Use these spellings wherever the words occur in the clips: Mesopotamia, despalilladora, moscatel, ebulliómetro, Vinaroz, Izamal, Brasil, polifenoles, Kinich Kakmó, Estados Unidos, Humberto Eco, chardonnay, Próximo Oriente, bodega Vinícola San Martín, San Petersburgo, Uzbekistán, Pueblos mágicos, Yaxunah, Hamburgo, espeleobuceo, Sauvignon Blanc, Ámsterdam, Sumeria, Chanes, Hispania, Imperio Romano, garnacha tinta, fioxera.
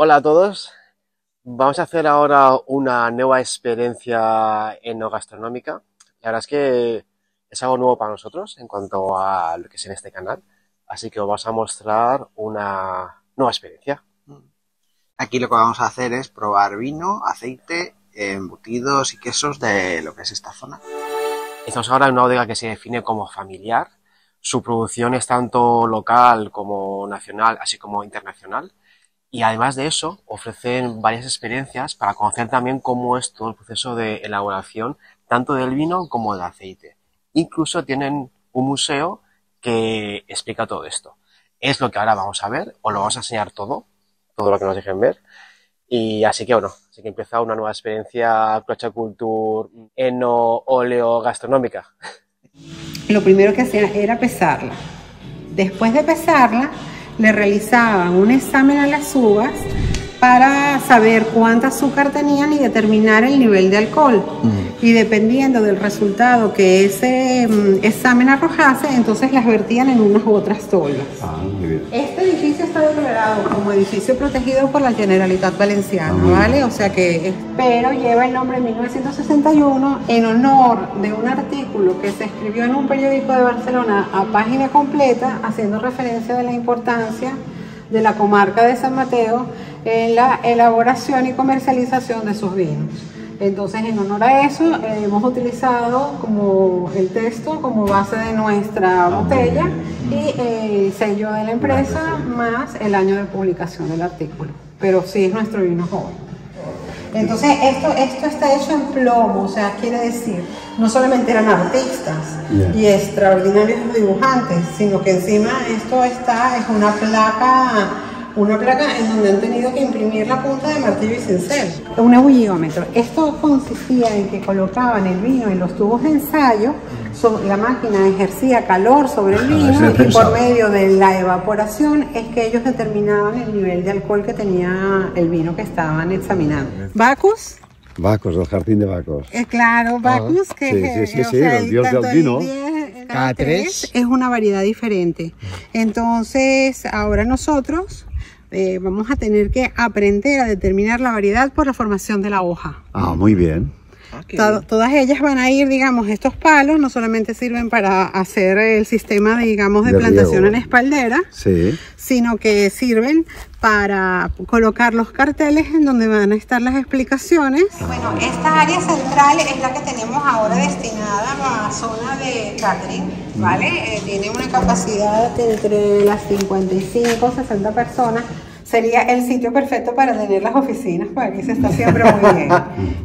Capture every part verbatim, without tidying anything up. Hola a todos, vamos a hacer ahora una nueva experiencia etnogastronómica. La verdad es que es algo nuevo para nosotros en cuanto a lo que es en este canal, así que os vamos a mostrar una nueva experiencia. Aquí lo que vamos a hacer es probar vino, aceite, embutidos y quesos de lo que es esta zona. Estamos ahora en una bodega que se define como familiar. Su producción es tanto local como nacional, así como internacional. Y además de eso, ofrecen varias experiencias para conocer también cómo es todo el proceso de elaboración, tanto del vino como del aceite. Incluso tienen un museo que explica todo esto. Es lo que ahora vamos a ver, os lo vamos a enseñar todo, todo lo que nos dejen ver. Y así que bueno, así que empieza una nueva experiencia crochacultura eno-oleo-gastronómica. Lo primero que hacían era pesarla. Después de pesarla, le realizaban un examen a las uvas para saber cuánta azúcar tenían y determinar el nivel de alcohol. Mm. Y dependiendo del resultado que ese um, examen arrojase, entonces las vertían en unas u otras tolvas. Ah, muy bien. Este edificio está declarado como edificio protegido por la Generalitat Valenciana, ah, ¿vale? O sea que, pero lleva el nombre mil novecientos sesenta y uno en honor de un artículo que se escribió en un periódico de Barcelona a página completa, haciendo referencia de la importancia de la comarca de San Mateo en la elaboración y comercialización de sus vinos. Entonces, en honor a eso, eh, hemos utilizado como el texto como base de nuestra botella y eh, el sello de la empresa más el año de publicación del artículo, pero sí es nuestro vino joven. Entonces, esto, esto está hecho en plomo, o sea, quiere decir, no solamente eran artistas yeah. y extraordinarios dibujantes, sino que encima esto está, es una placa, una placa en donde han tenido que imprimir la punta de martillo y cincel. Un ebulliómetro. Esto consistía en que colocaban el vino en los tubos de ensayo, so, la máquina ejercía calor sobre el vino y por medio de la evaporación es que ellos determinaban el nivel de alcohol que tenía el vino que estaban examinando. Bacchus. Bacchus, del jardín de Bacchus. Eh, claro, Bacchus, ah, que es sí, sí, sí, sí, el dios del vino. K tres es una variedad diferente. Entonces, ahora nosotros eh, vamos a tener que aprender a determinar la variedad por la formación de la hoja. Ah, muy bien. Okay. Tod todas ellas van a ir, digamos, estos palos no solamente sirven para hacer el sistema, digamos, de, de plantación riego en espaldera, sí, sino que sirven para colocar los carteles en donde van a estar las explicaciones. Bueno, esta área central es la que tenemos ahora destinada a la zona de catering, ¿vale? Mm. Eh, tiene una capacidad de entre las cincuenta y cinco a sesenta personas. Sería el sitio perfecto para tener las oficinas, porque aquí se está siempre muy bien.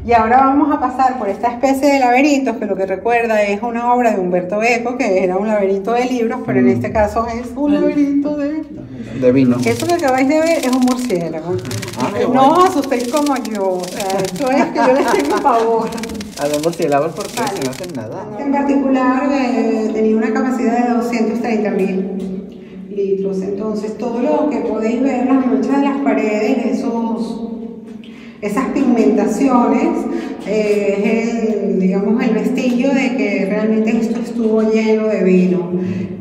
Y ahora vamos a pasar por esta especie de laberintos, que lo que recuerda es una obra de Humberto Eco, que era un laberinto de libros, pero en este caso es un laberinto de, de vino. Eso que acabáis de ver es un murciélago. Ah, no os asustéis como yo, o sea, esto es que yo les tengo pavor. A los murciélagos porque vale, no hacen nada. En particular eh, tenía una capacidad de doscientos treinta mil. litros. Entonces, todo lo que podéis ver, las manchas de las paredes, esos, esas pigmentaciones, eh, es el, digamos, el vestigio de que realmente esto estuvo lleno de vino.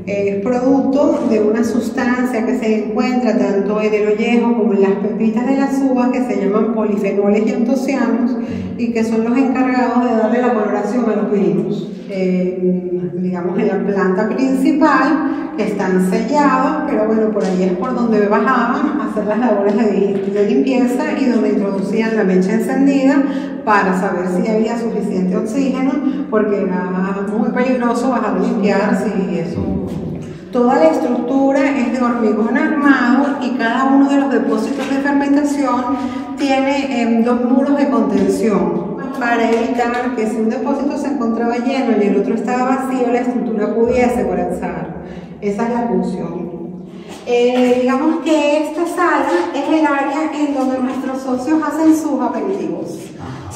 Es eh, producto de una sustancia que se encuentra tanto en el ollejo como en las pepitas de las uvas, que se llaman polifenoles y antocianos, y que son los encargados de darle la coloración a los vinos. Eh, digamos, en la planta principal están sellados, pero bueno, por ahí es por donde bajaban a hacer las labores de, de limpieza y donde introducían la mecha encendida para saber si había suficiente oxígeno, porque era muy peligroso bajar a limpiar si eso. Toda la estructura es de hormigón armado y cada uno de los depósitos de fermentación tiene eh, dos muros de contención. Para evitar que si un depósito se encontraba lleno y el otro estaba vacío, la estructura pudiese colapsar. Esa es la función. Eh, digamos que esta sala es el área en donde nuestros socios hacen sus aperitivos,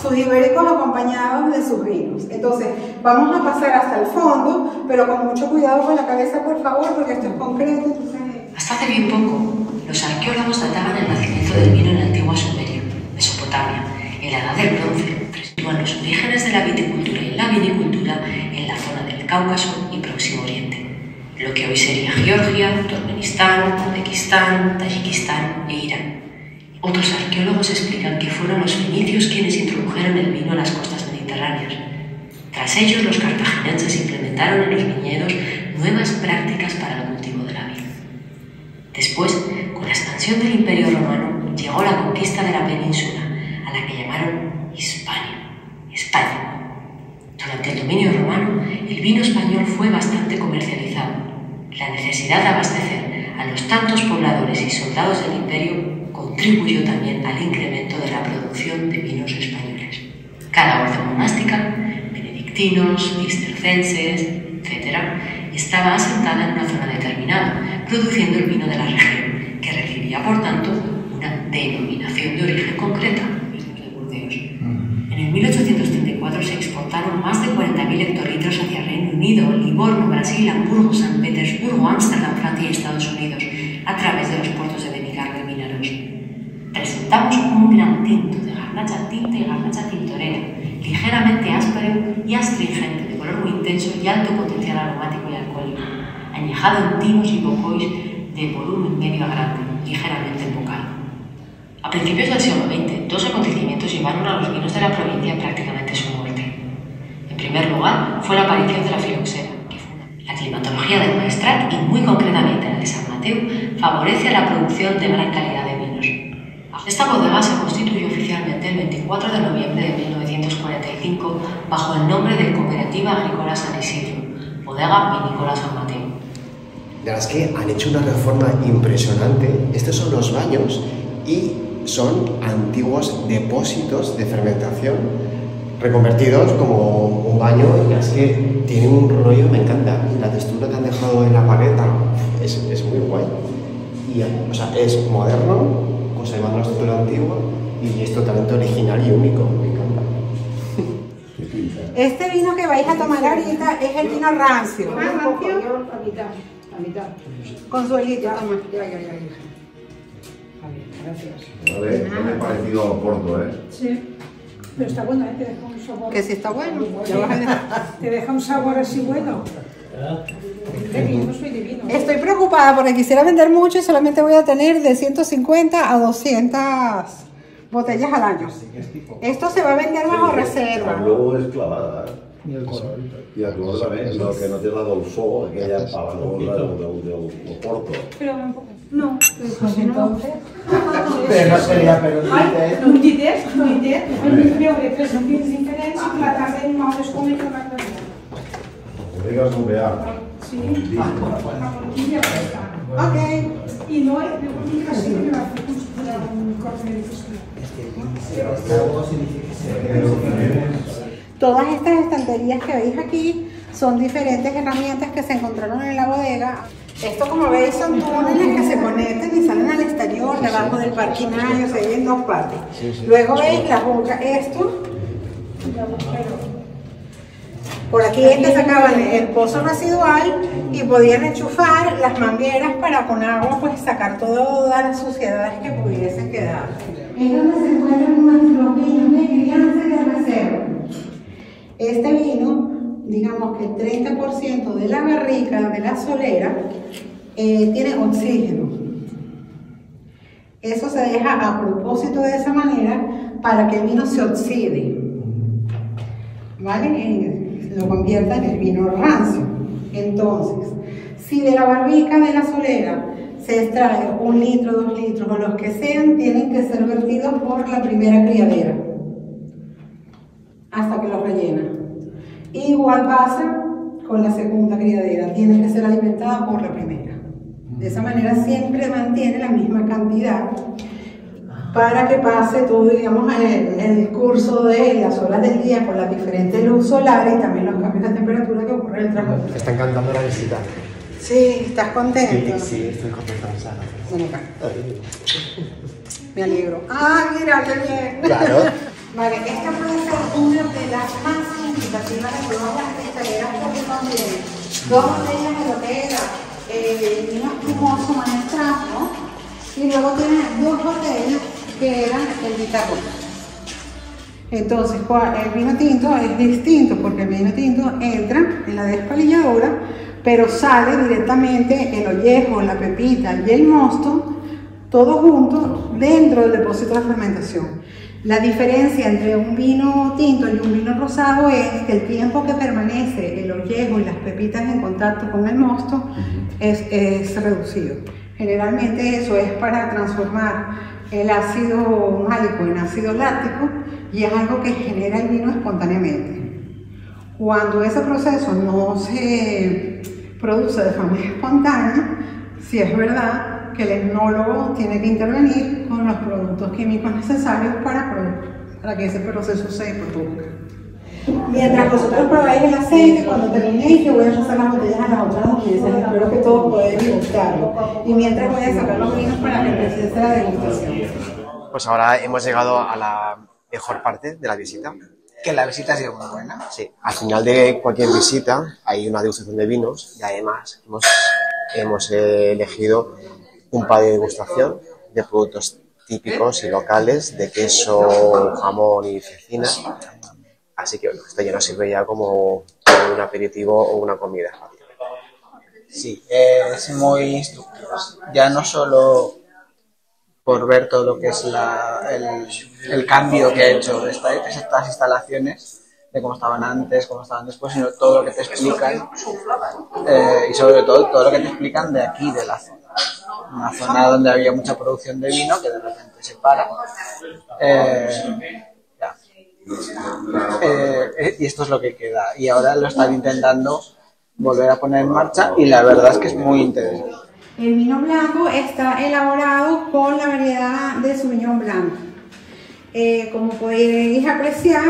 sus ibéricos acompañados de sus vinos. Entonces, vamos a pasar hasta el fondo, pero con mucho cuidado con la cabeza, por favor, porque esto es concreto. Entonces... Hasta hace bien poco, los arqueólogos databan el nacimiento del vino en la antigua Sumeria, Mesopotamia, en la edad del bronce. Los orígenes de la viticultura y la vinicultura en la zona del Cáucaso y Próximo Oriente, lo que hoy sería Georgia, Turkmenistán, Uzbekistán, Tayikistán e Irán. Otros arqueólogos explican que fueron los fenicios quienes introdujeron el vino a las costas mediterráneas. Tras ellos, los cartagineses implementaron en los viñedos nuevas prácticas para el cultivo de la vid. Después, con la expansión del Imperio Romano, llegó la conquista de la península, a la que llamaron Hispania, España. Durante el dominio romano, el vino español fue bastante comercializado. La necesidad de abastecer a los tantos pobladores y soldados del imperio contribuyó también al incremento de la producción de vinos españoles. Cada orden monástica, benedictinos, cistercenses, etcétera, estaba asentada en una zona determinada, produciendo el vino de la región, que recibía, por tanto, una denominación de origen concreta, de Burdeos. En el mil ochocientos treinta y cuatro se exportaron más de cuarenta mil hectolitros hacia Reino Unido, Livorno, Brasil, Hamburgo, San Petersburgo, Ámsterdam, Francia y Estados Unidos, a través de los puertos de Benicarlo y Vinaroz. Presentamos un gran tinto de garnacha tinta y garnacha tintorera, ligeramente áspero y astringente, de color muy intenso y alto potencial aromático y alcohólico, añejado en tinos y bocois de volumen medio a grande, ligeramente embocado. A principios del siglo veinte, dos acontecimientos llevaron a los vinos de la provincia prácticamente su muerte. En primer lugar, fue la aparición de la fioxera, que fue una... La climatología del Maestrat, y muy concretamente la de San Mateo, favorece la producción de gran calidad de vinos. Esta bodega se constituyó oficialmente el veinticuatro de noviembre de mil novecientos cuarenta y cinco bajo el nombre de Cooperativa Agrícola San Isidro, bodega Vinícola San Martín. De las que han hecho una reforma impresionante. Estos son los baños y son antiguos depósitos de fermentación reconvertidos como un baño, y es que tienen un rollo, me encanta, y la textura que han dejado en la paleta es, es muy guay. Y, o sea, es moderno, conservando la estructura antigua, y es totalmente original y único, me encanta. Este vino que vais a tomar ahorita es el vino rancio. ¿Más rancio? A mitad, a mitad. Consuelito, vamos, ya, ya, ya. Gracias. A ver, no me ha parecido corto, ¿eh? Sí. Pero está bueno, ¿eh? Te deja un sabor. Que sí está bueno. Te deja un sabor así bueno. Yo soy divino. Estoy preocupada porque quisiera vender mucho y solamente voy a tener de ciento cincuenta a doscientas botellas al año. Esto se va a vender bajo reserva. Luego es clavada, ¿eh? Y el color. Y el color también, lo que no tiene la dolçó, aquella pavanosa de Oporto. Pero un poco. No, pues no. Pero no sería, pero no té. No té, no té. Vamos beure tres vins diferents i platar de moltes com i com altres. Podrías bombear. Sí. Ok. I no és de bonica, sí, que va fer costura un cos de costura. Todas estas estanterías que veis aquí son diferentes herramientas que se encontraron en la bodega. Esto, como veis, son túneles que se conectan y salen al exterior, debajo del parquinario, se ven en dos partes. Luego veis la boca, esto. Por aquí es que sacaban el pozo residual y podían enchufar las mangueras para con agua pues sacar todas las suciedades que pudiesen quedar. Es donde se encuentran los vinos de crianza y de reserva. Este vino, digamos que el treinta por ciento de la barrica, de la solera, eh, tiene oxígeno. Eso se deja a propósito de esa manera para que el vino se oxide, ¿vale? Eh, lo convierta en el vino rancio. Entonces, si de la barrica, de la solera, se extrae un litro, dos litros o los que sean, tienen que ser vertidos por la primera criadera hasta que los rellena. Igual pasa con la segunda criadera, tiene que ser alimentada por la primera. De esa manera siempre mantiene la misma cantidad para que pase todo, digamos, el, el curso de las horas del día por la diferente luz solar y también los cambios de temperatura que ocurren en el trabajo. Te está encantando la visita. Sí, ¿estás contento? Sí, sí, estoy contento. Ven acá. Me alegro. ¡Ah, mira, qué bien! Claro. Vale, esta puede ser una de las más significativas de todas las cristaleras porque contiene dos botellas de botella, eh, vino espumoso Maestrat, ¿no? Y luego tiene dos botellas que eran el bicarbonato. Entonces, el vino tinto es distinto porque el vino tinto entra en la despalilladora, pero sale directamente el ollejo, la pepita y el mosto todos juntos dentro del depósito de fermentación. La diferencia entre un vino tinto y un vino rosado es que el tiempo que permanece el ollejo y las pepitas en contacto con el mosto es, es reducido. Generalmente eso es para transformar el ácido málico en ácido láctico y es algo que genera el vino espontáneamente. Cuando ese proceso no se produce de forma espontánea, si es verdad que el enólogo tiene que intervenir con los productos químicos necesarios para, para que ese proceso se produzca. Mientras vosotros probáis el aceite, cuando terminéis yo voy a pasar las botellas a las otras dos piezas, espero que todos podáis degustarlo. Y mientras voy a sacar los vinos para que empiece la degustación. Pues ahora hemos llegado a la mejor parte de la visita. Que la visita ha sido muy buena. Sí. Al final de cualquier visita hay una degustación de vinos y además hemos, hemos elegido un par de degustación de productos típicos y locales de queso, jamón y cecina. Así que bueno, esto ya nos sirve ya como un aperitivo o una comida. Sí, es muy instructivo. Ya no solo por ver todo lo que es la, el, el cambio que ha hecho esta, estas instalaciones, de cómo estaban antes, cómo estaban después, sino todo lo que te explican eh, y sobre todo todo lo que te explican de aquí, de la zona. Una zona donde había mucha producción de vino que de repente se para. Eh, ya. Eh, eh, y esto es lo que queda. Y ahora lo están intentando volver a poner en marcha y la verdad es que es muy interesante. El vino blanco está elaborado con la variedad de Sauvignon Blanc. Eh, como podéis apreciar,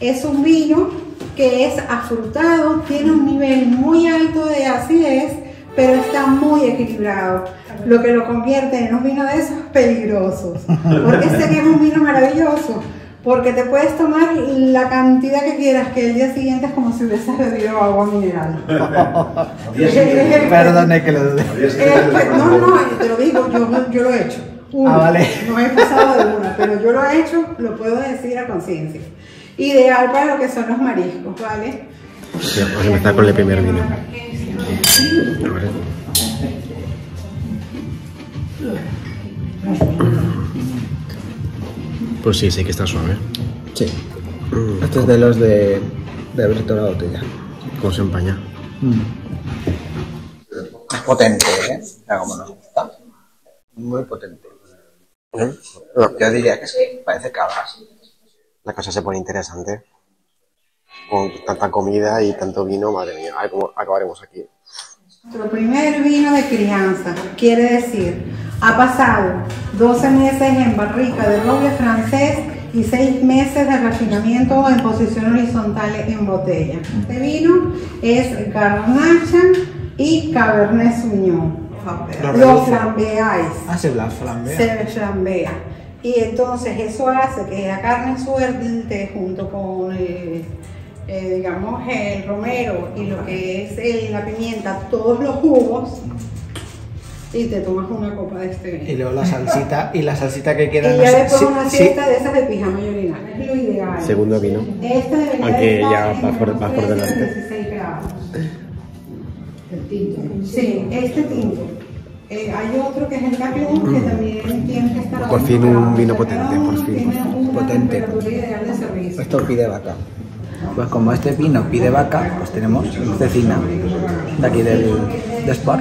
es un vino que es afrutado, tiene un nivel muy alto de acidez, pero está muy equilibrado, lo que lo convierte en un vino de esos peligrosos. Porque este que es un vino maravilloso, porque te puedes tomar la cantidad que quieras, que el día siguiente es como si hubieses bebido agua mineral. Perdone que lo diga. No, no, yo te lo digo, yo, yo lo he hecho. Uno, ah, vale. No he pasado de una, pero yo lo he hecho, lo puedo decir a conciencia. Ideal para lo que son los mariscos, ¿vale? Sí, vamos a empezar con el primer vino. Pues sí, sí que está suave. Sí. Mm. Este es de los de, de abrir toda la botella. Como se empaña. Mm. Es potente, ¿eh? Mira cómo nos gusta. Muy potente. ¿Eh? No. Yo diría que sí, parece cabras. La cosa se pone interesante. Con tanta comida y tanto vino, madre mía, a ver cómo acabaremos aquí. Nuestro primer vino de crianza, quiere decir, ha pasado doce meses en barrica de roble francés y seis meses de refinamiento en posición horizontal en botella. Este vino es Garnacha y Cabernet Sauvignon. Lo flambeáis. Ah, se flambea. Se flambea. Y entonces eso hace que la carne suelte junto con el... Eh, digamos el romero y lo que es el, la pimienta, todos los jugos, y te tomas una copa de este vino. Y luego la salsita, y la salsita que queda. Y ya después una siesta de esas de pijama y orinal, es lo ideal. Segundo vino. Este aunque ya va por, va por delante. dieciséis grados. El tinto. Sí, este tinto. Eh, hay otro que es el Bacchus, mm. que también tiene que estar... Por fin un vino potente, por fin. Potente. Esto pide vaca. Pues como este vino pide vaca, pues tenemos cecina de aquí del de Sport.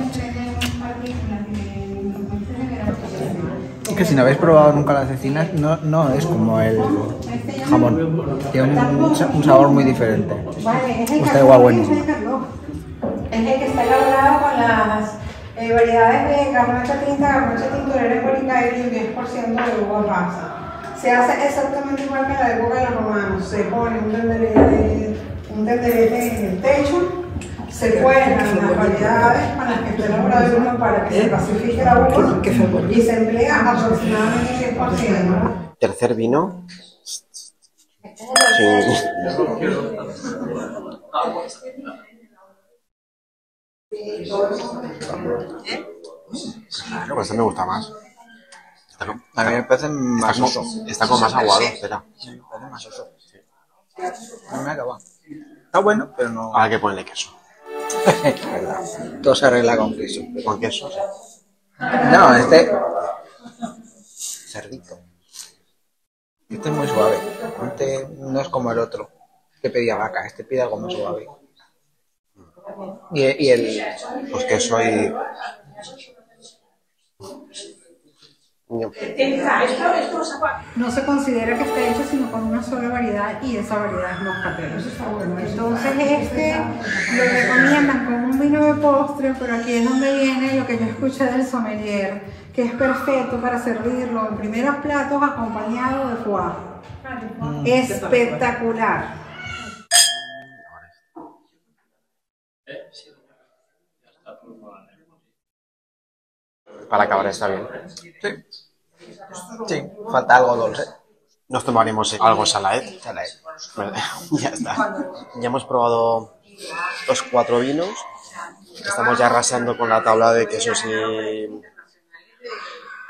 Que si no habéis probado nunca la cecina, no, no es como el jamón. Tiene un, un sabor muy diferente. Está igual buenísimo. Es el que está elaborado con las eh, variedades de garnacha tinta, garnacha tintorera y el diez por ciento de uva pasa. Se hace exactamente igual que la época de los romanos. Se pone un tenderete, un tenderete en el techo, se cuelan las variedades para las que esté elaborado uno para que se pacifique la boca y se emplea aproximadamente diez por ciento. Tercer vino. Claro, pues este me gusta más. A mí me parece más oso. Está como más aguado, espera. Sí, me parece más oso. No me acaba. Está bueno, pero no... Ahora hay que ponerle queso. Todo se arregla con queso. Con queso, sí. No, este... Cerdito. Este es muy suave. Este no es como el otro que pedía vaca. Este pide algo más suave. Y, y el... Pues que soy... No. No se considera que esté hecho sino con una sola variedad y esa variedad es moscatel. Entonces este lo recomiendan como un vino de postre, pero aquí es donde viene lo que yo escuché del sommelier, que es perfecto para servirlo en primeros platos acompañado de foie. Mm. Espectacular. Para acabar está bien. Sí. Sí, falta algo dulce. Nos tomaremos algo salaet. Salaet. Ya está. Ya hemos probado los cuatro vinos. Estamos ya arrasando con la tabla de quesos y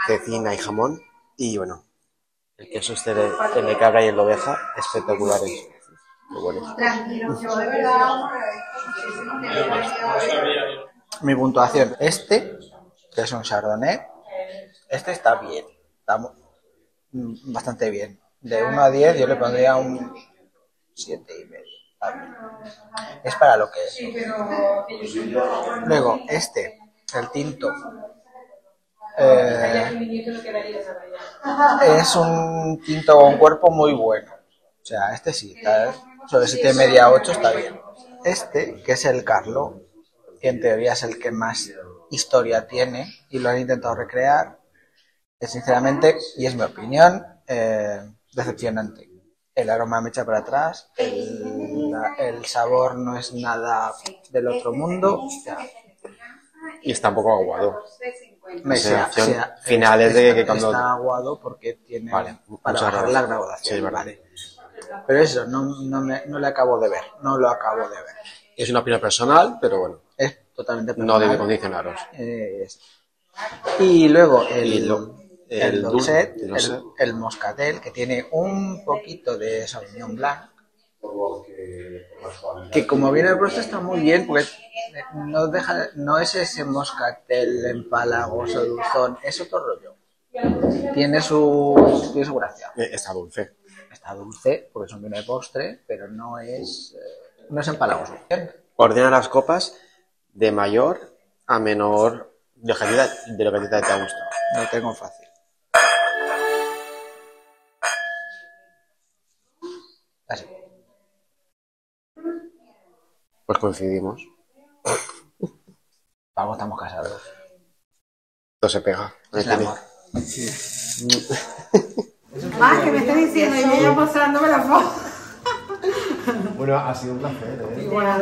cecina y jamón. Y bueno, el queso este de, el de cabra y el de oveja, espectaculares. Muy bueno. Mi puntuación, este, que es un chardonnay, este está bien. Está bastante bien. De uno a diez yo le pondría un siete y medio. Es para lo que es. Luego, este, el tinto. Eh, es un tinto con cuerpo muy bueno. O sea, este sí, está, sobre siete y medio a ocho está bien. Este, que es el Carlo, que en teoría es el que más historia tiene y lo han intentado recrear. Sinceramente, y es mi opinión, eh, decepcionante. El aroma me echa para atrás, el, la, el sabor no es nada del otro mundo. Ya. Y está un poco aguado. Me sensación sea, final es de que cuando... Está aguado porque tiene vale, para bajar gracias. La graduación. Sí, vale. Pero eso, no, no, me, no le acabo de ver, no lo acabo de ver. Es una opinión personal, pero bueno. Es totalmente personal. No debe condicionaros. Eh, es. Y luego el... Y lo... El, el dulce, el, el, el moscatel, que tiene un poquito de Sauvignon Blanc, que como viene de postre está muy bien, porque no, deja, no es ese moscatel empalagoso, dulzón, es otro rollo. Tiene su, tiene su gracia. Está dulce. Está dulce, porque es un vino de postre, pero no es, no es empalagoso. Ordena las copas de mayor a menor de calidad de lo que te ha gustado. Lo tengo fácil. Así. Pues coincidimos. Vamos, estamos casados. Todo se pega. Es el amor. Más que me esté diciendo y yo pasándome la foto. Bueno, ha sido un placer, ¿eh? Igual,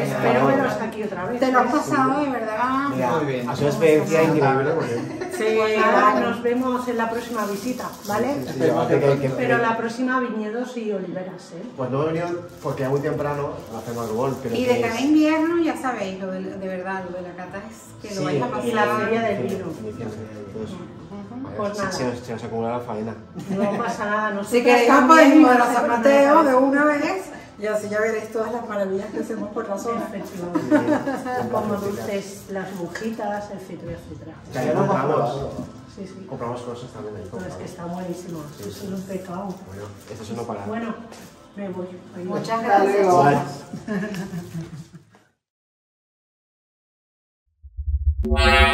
espero veros aquí otra vez. Te lo has pasado, de verdad. Mira, muy bien. Ha sido una experiencia increíble. Sí, nada, nos vemos en la próxima visita, ¿vale? Sí, sí, sí, que, que, pero que... la próxima viñedos y oliveras, ¿eh? Pues no he venido porque es muy temprano, hacemos el gol. Pero y de cada es... invierno, ya sabéis, lo de, de verdad, lo de la cata es que lo sí, vais a pasar. Y la feria del vino. Pues nada. Se, se, se nos acumula la faena. No pasa nada, no sé. Si queréis podéis ir a San Mateo de una vez y así ya veréis todas las maravillas que hacemos por la zona. Como dulces, las bujitas, etcétera, etcétera. Ya, ya compramos. Sí, sí. Compramos cosas también. Ahí, compramos. Pero es que está buenísimo. Sí, sí. Eso es un pecado. Bueno, eso es uno para. Bueno, me voy. Adiós. Muchas gracias. Adiós.